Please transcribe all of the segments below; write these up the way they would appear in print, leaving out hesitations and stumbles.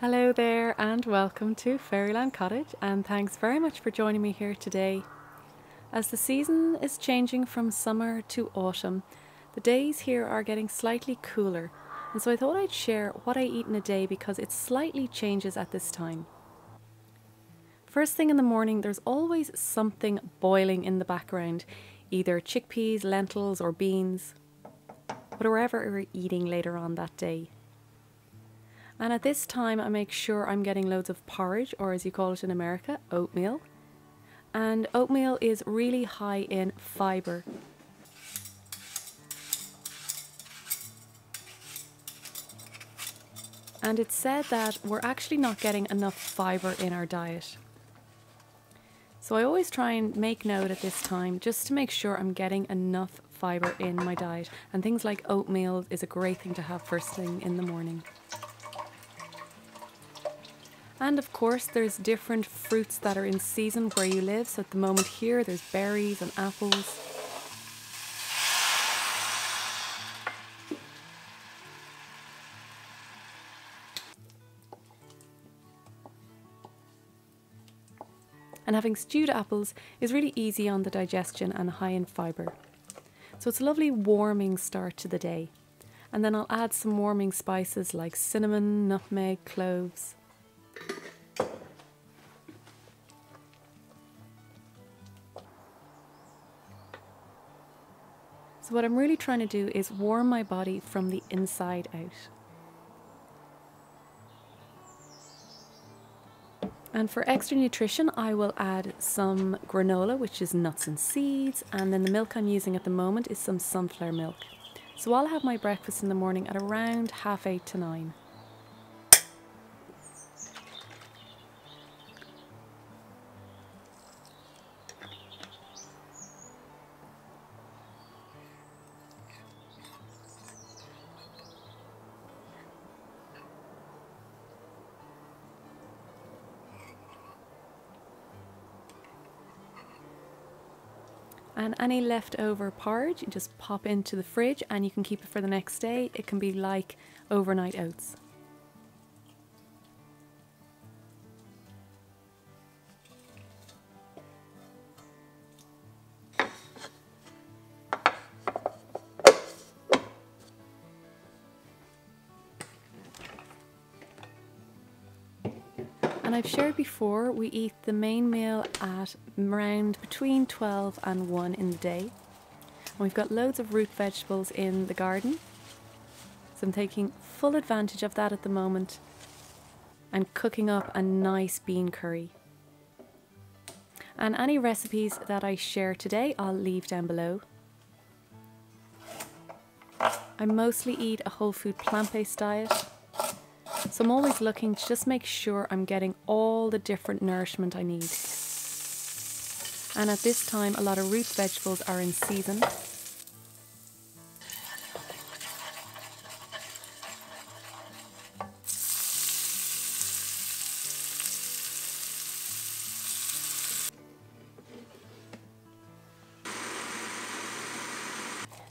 Hello there and welcome to Fairyland Cottage, and thanks very much for joining me here today. As the season is changing from summer to autumn, the days here are getting slightly cooler, and so I thought I'd share what I eat in a day because it slightly changes at this time. First thing in the morning, there's always something boiling in the background, either chickpeas, lentils or beans, whatever we're eating later on that day. And at this time I make sure I'm getting loads of porridge, or as you call it in America, oatmeal. And oatmeal is really high in fibre. And it's said that we're actually not getting enough fibre in our diet. So I always try and make note at this time just to make sure I'm getting enough fibre in my diet. And things like oatmeal is a great thing to have first thing in the morning. And of course there's different fruits that are in season where you live, so at the moment here there's berries and apples. And having stewed apples is really easy on the digestion and high in fibre. So it's a lovely warming start to the day. And then I'll add some warming spices like cinnamon, nutmeg, cloves. So what I'm really trying to do is warm my body from the inside out. And for extra nutrition, I will add some granola, which is nuts and seeds, and then the milk I'm using at the moment is some sunflower milk. So I'll have my breakfast in the morning at around 8:30 to 9. And any leftover porridge, you just pop into the fridge and you can keep it for the next day. It can be like overnight oats. And I've shared before, we eat the main meal at around between 12 and 1 in the day. And we've got loads of root vegetables in the garden. So I'm taking full advantage of that at the moment and cooking up a nice bean curry. And any recipes that I share today, I'll leave down below. I mostly eat a whole food plant-based diet. So I'm always looking to just make sure I'm getting all the different nourishment I need. And at this time, a lot of root vegetables are in season.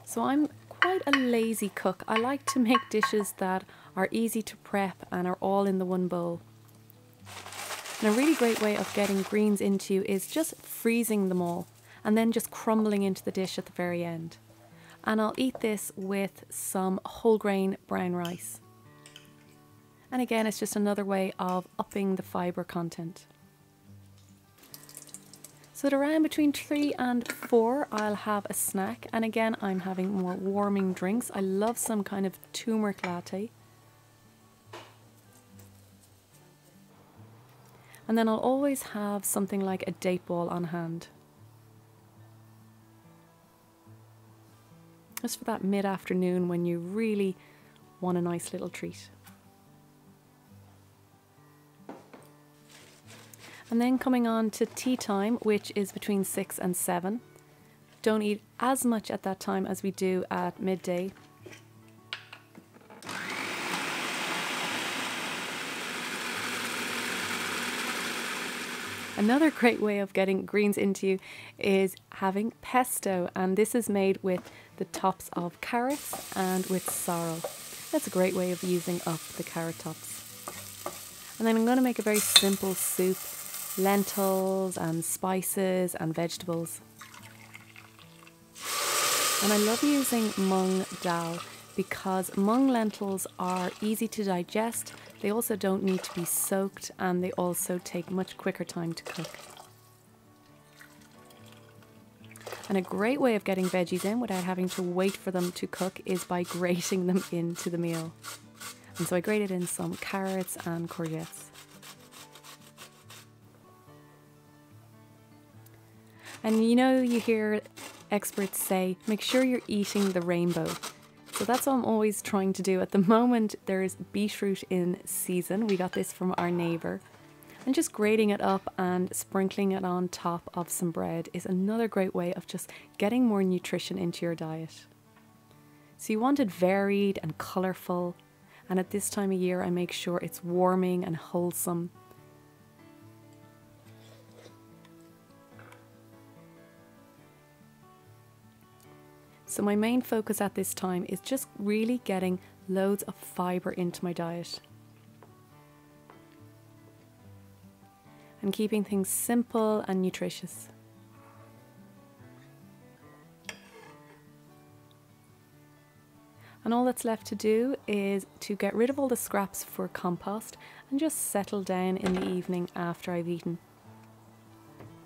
So I'm quite a lazy cook. I like to make dishes that are easy to prep and are all in the one bowl. And a really great way of getting greens into you is just freezing them all and then just crumbling into the dish at the very end. And I'll eat this with some whole grain brown rice. And again, it's just another way of upping the fibre content. So at around between 3 and 4, I'll have a snack, and again I'm having more warming drinks. I love some kind of turmeric latte. And then I'll always have something like a date ball on hand, just for that mid-afternoon when you really want a nice little treat. And then coming on to tea time, which is between 6 and 7. Don't eat as much at that time as we do at midday. Another great way of getting greens into you is having pesto, and this is made with the tops of carrots and with sorrel. That's a great way of using up the carrot tops. And then I'm going to make a very simple soup. Lentils and spices and vegetables. And I love using mung dal because mung lentils are easy to digest. They also don't need to be soaked and they also take much quicker time to cook. And a great way of getting veggies in without having to wait for them to cook is by grating them into the meal. And so I grated in some carrots and courgettes. And you know, you hear experts say, make sure you're eating the rainbow. So that's what I'm always trying to do. At the moment, there's beetroot in season. We got this from our neighbour. And just grating it up and sprinkling it on top of some bread is another great way of just getting more nutrition into your diet. So you want it varied and colourful. And at this time of year, I make sure it's warming and wholesome. So my main focus at this time is just really getting loads of fibre into my diet. And keeping things simple and nutritious. And all that's left to do is to get rid of all the scraps for compost and just settle down in the evening after I've eaten.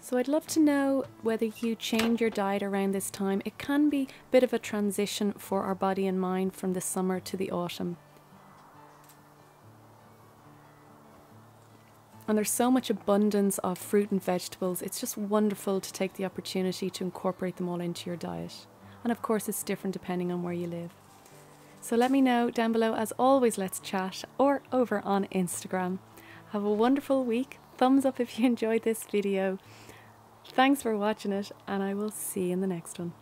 So I'd love to know whether you change your diet around this time. It can be a bit of a transition for our body and mind from the summer to the autumn. And there's so much abundance of fruit and vegetables. It's just wonderful to take the opportunity to incorporate them all into your diet. And of course, it's different depending on where you live. So let me know down below. As always, let's chat, or over on Instagram. Have a wonderful week. Thumbs up if you enjoyed this video. Thanks for watching it, and I will see you in the next one.